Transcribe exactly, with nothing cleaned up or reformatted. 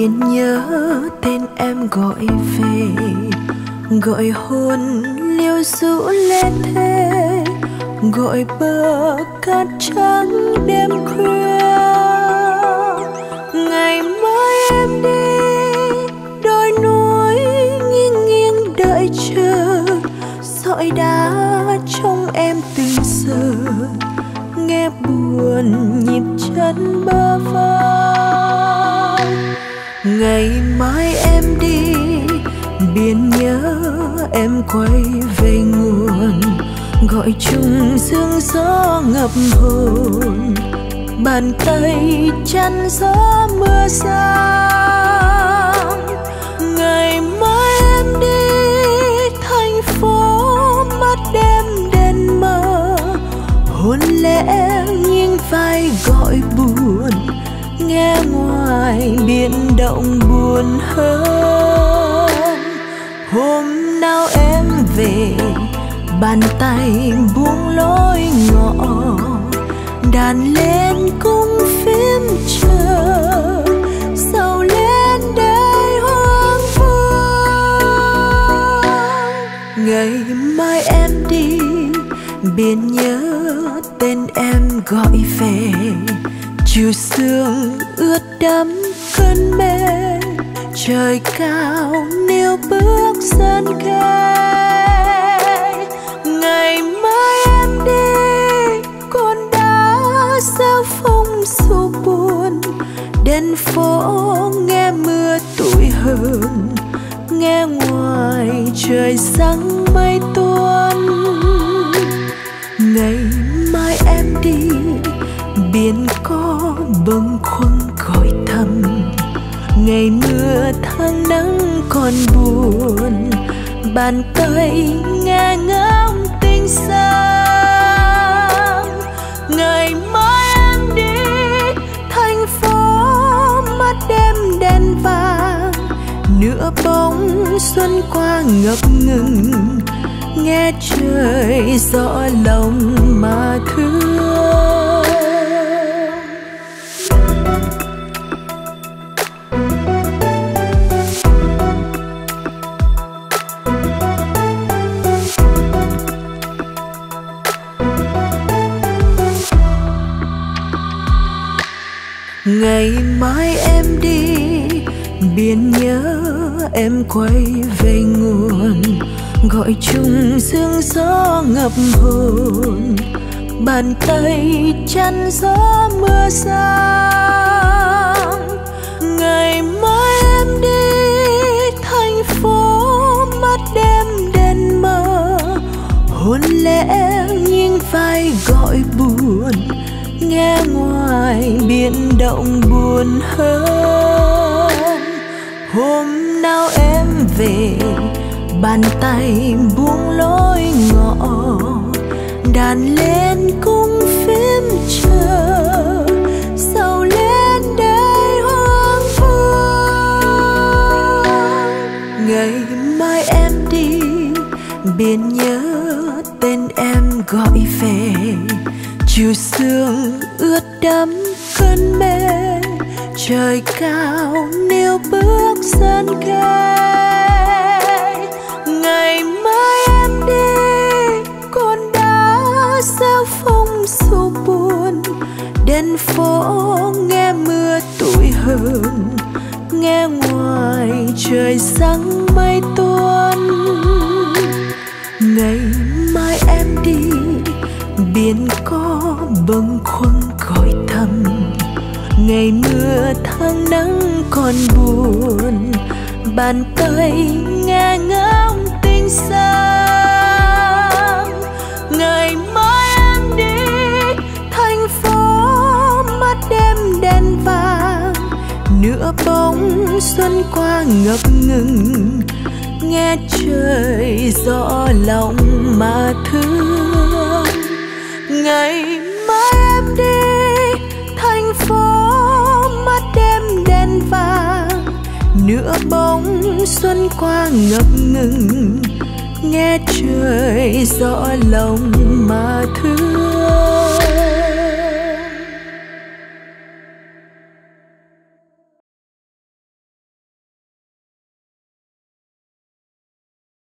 biển nhớ tên em gọi về, gọi hồn liêu rũ lên thế, gọi bờ cát trắng đêm khuya. Ngày mai em đi đôi núi nghiêng nghiêng đợi chờ, sỏi đá trong em từng giờ nghe buồn nhịp chân bơ vơ. Ngày mai em đi biển nhớ em quay về nguồn, gọi chung sương gió ngập hồn, bàn tay chăn gió mưa sang. Ngày mai em đi thành phố mắt đêm đèn mờ, hồn lẽ nghiêng vai gọi buồn, nghe ngoài biển động buồn hơn. Hôm nào em về bàn tay buông lối ngõ, đàn lên cung phím chờ, sầu lên đời hoang vương. Ngày mai em đi biển nhớ tên em gọi về, chiều sương ướt đẫm cơn mê, trời cao níu bước sơn khe. Ngày mai em đi con đá sao phong sầu buồn, đèn phố nghe mưa tủi hờn, nghe ngoài trời sáng mây tuôn. Ngày mai em đi biển có bâng khuâng gọi thầm, ngày mưa tháng nắng còn buồn, bàn tay nghe ngóng tình sang. Ngày mai em đi thành phố mắt đêm đèn vàng, nửa bóng xuân qua ngập ngừng, nghe trời rõ lòng mà thương. Ngày mai em đi biển nhớ em quay về nguồn, gọi chung sương gió ngập hồn, bàn tay chăn gió mưa sang. Ngày mai em đi thành phố mắt đêm đèn mờ, hồn lẽ nghiêng vai gọi buồn, nghe ngoài biển động buồn hơn. Hôm nào em về bàn tay buông lối ngõ, đàn lên cung phím chờ, sầu lên đời hoang vương. Ngày mai em đi biển nhớ tên em gọi về, chiều sương ướt đẫm cơn mê, trời cao níu bước sơn khe. Ngày mai em đi con đá sao phong sầu buồn, đèn phố nghe mưa tủi hờn, nghe ngoài trời sáng mây tuôn. Ngày mai em đi biển có bâng khuâng gọi thầm, ngày mưa tháng nắng còn buồn, bàn tay nghe ngóng tình sang. Ngày mai em đi thành phố mắt đêm đèn vàng, nửa bóng xuân qua ngập ngừng, nghe trời rõ lòng mà thương. Ngày mai em đi thành phố mắt đêm đèn vàng, nửa bóng xuân qua ngập ngừng, nghe trời rõ lòng mà thương.